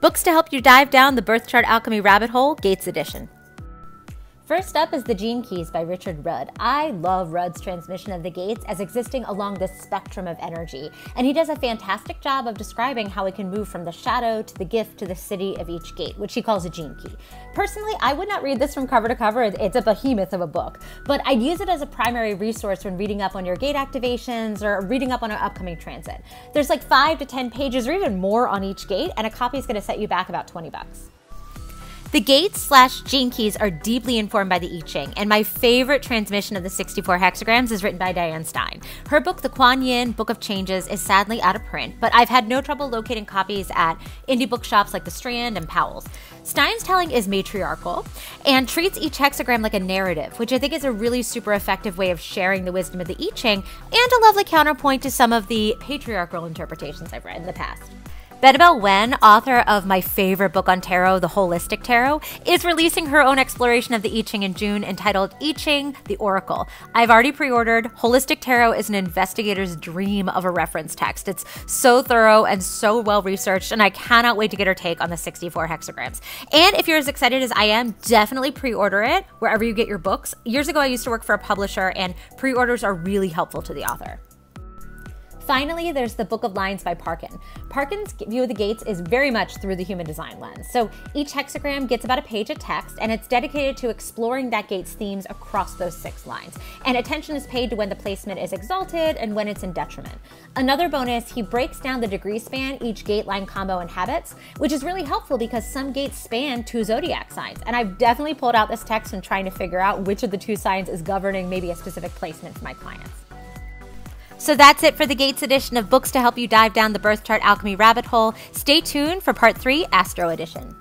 Books to help you dive down the birth chart alchemy rabbit hole, Gates edition. First up is The Gene Keys by Richard Rudd. I love Rudd's transmission of the gates as existing along this spectrum of energy, and he does a fantastic job of describing how we can move from the shadow to the gift to the city of each gate, which he calls a gene key. Personally, I would not read this from cover to cover. It's a behemoth of a book, but I'd use it as a primary resource when reading up on your gate activations or reading up on an upcoming transit. There's like 5 to 10 pages or even more on each gate, and a copy is gonna set you back about $20. The gates / gene keys are deeply informed by the I Ching, and my favorite transmission of the 64 hexagrams is written by Diane Stein. Her book, The Kwan Yin Book of Changes, is sadly out of print, but I've had no trouble locating copies at indie bookshops like The Strand and Powell's. Stein's telling is matriarchal and treats each hexagram like a narrative, which I think is a really super effective way of sharing the wisdom of the I Ching and a lovely counterpoint to some of the patriarchal interpretations I've read in the past. Benebell Wen, author of my favorite book on tarot, The Holistic Tarot, is releasing her own exploration of the I Ching in June, entitled I Ching, The Oracle. I've already pre-ordered. Holistic Tarot is an investigator's dream of a reference text. It's so thorough and so well-researched, and I cannot wait to get her take on the 64 hexagrams. And if you're as excited as I am, definitely pre-order it wherever you get your books. Years ago, I used to work for a publisher, and pre-orders are really helpful to the author. Finally, there's The Book of Lines by Parkin. Parkin's view of the gates is very much through the human design lens. So each hexagram gets about a page of text, and it's dedicated to exploring that gate's themes across those 6 lines. And attention is paid to when the placement is exalted and when it's in detriment. Another bonus, he breaks down the degree span each gate line combo inhabits, which is really helpful because some gates span 2 zodiac signs. And I've definitely pulled out this text and trying to figure out which of the 2 signs is governing maybe a specific placement for my clients. So that's it for the Gates edition of Books to Help You Dive Down the Birth Chart Alchemy Rabbit Hole. Stay tuned for Part 3, Astro Edition.